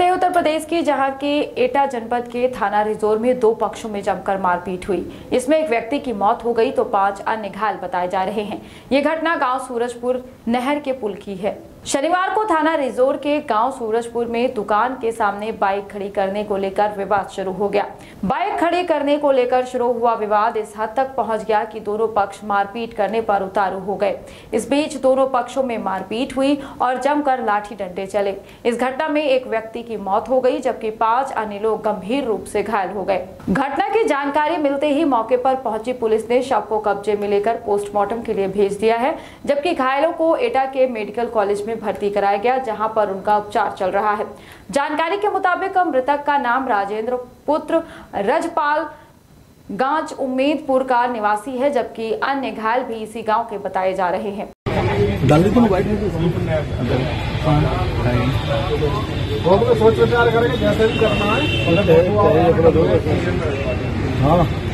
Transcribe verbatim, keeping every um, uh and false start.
बात है उत्तर प्रदेश की, जहां के एटा जनपद के थाना रिजोर में दो पक्षों में जमकर मारपीट हुई। इसमें एक व्यक्ति की मौत हो गई तो पांच अन्य घायल बताए जा रहे हैं। ये घटना गांव सूरजपुर नहर के पुल की है। शनिवार को थाना रिजोर के गांव सूरजपुर में दुकान के सामने बाइक खड़ी करने को लेकर विवाद शुरू हो गया। बाइक खड़ी करने को लेकर शुरू हुआ विवाद इस हद तक पहुंच गया कि दोनों पक्ष मारपीट करने पर उतारू हो गए। इस बीच दोनों पक्षों में मारपीट हुई और जमकर लाठी डंडे चले। इस घटना में एक व्यक्ति की मौत हो गई जबकि पांच अन्य लोग गंभीर रूप से घायल हो गए। घटना की जानकारी मिलते ही मौके पर पहुंची पुलिस ने शव को कब्जे में लेकर पोस्टमार्टम के लिए भेज दिया है, जबकि घायलों को एटा के मेडिकल कॉलेज में भर्ती कराया गया, जहां पर उनका उपचार चल रहा है। जानकारी के मुताबिक मृतक का नाम राजेंद्र पुत्र रजपाल गांच उम्मेदपुर का निवासी है, जबकि अन्य घायल भी इसी गांव के बताए जा रहे हैं। जैसे भी करना है।